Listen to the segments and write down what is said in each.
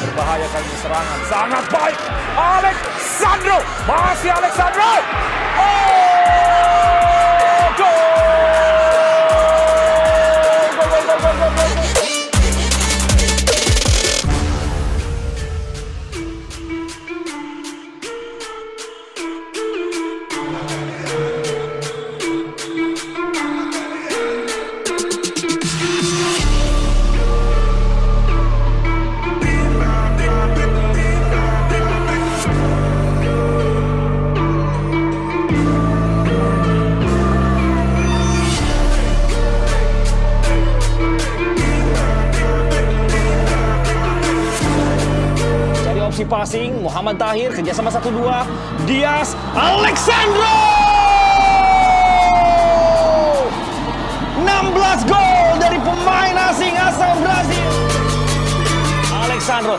Berbahayakan serangan, sangat baik Alexsandro, masih Alexsandro, oh gol. Passing Muhammad Tahir, kerjasama 1-2 Dias, Alexsandro 16 gol dari pemain asing asal Brazil. Alexsandro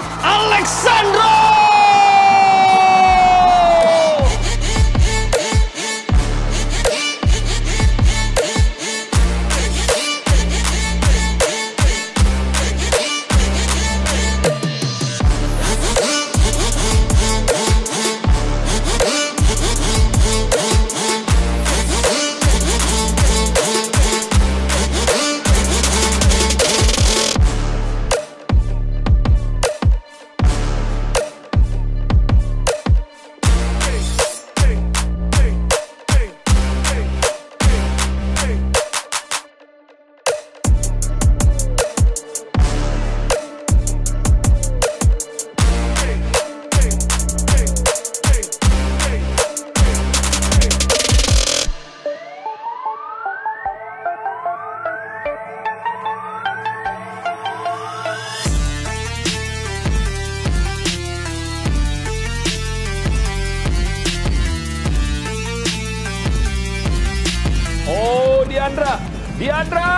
Diandra!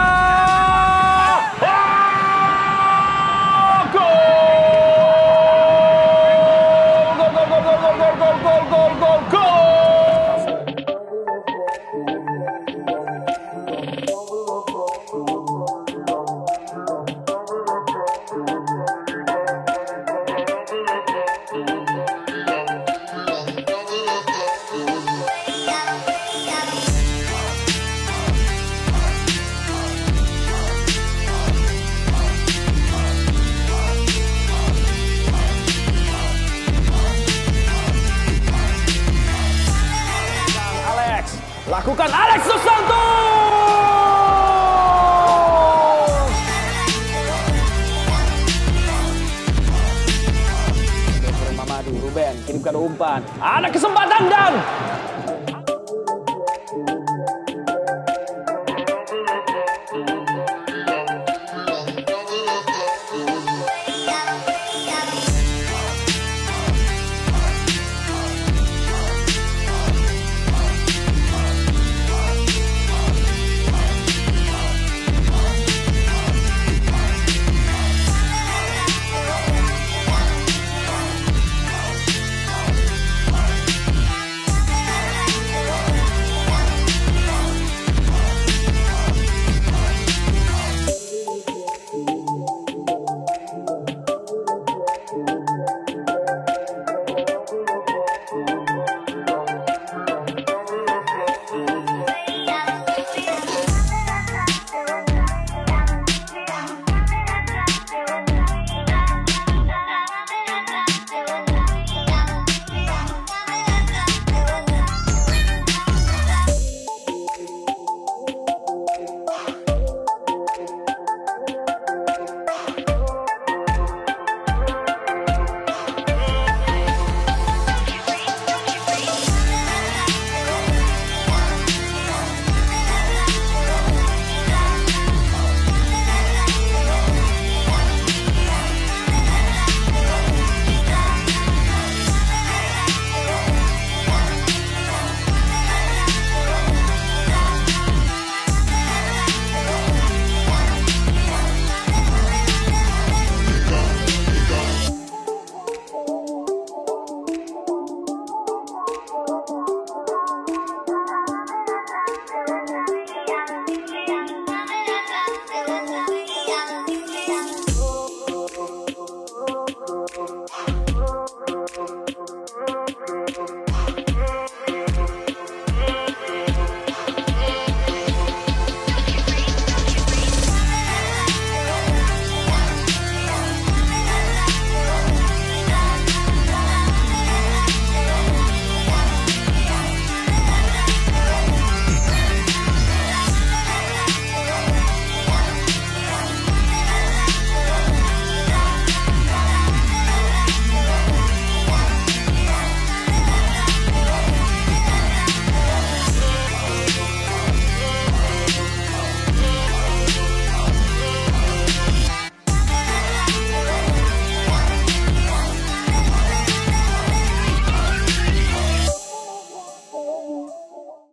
Lakukan Alex Dos Santos. Mamadu Ruben kirimkan umpan, ada kesempatan dan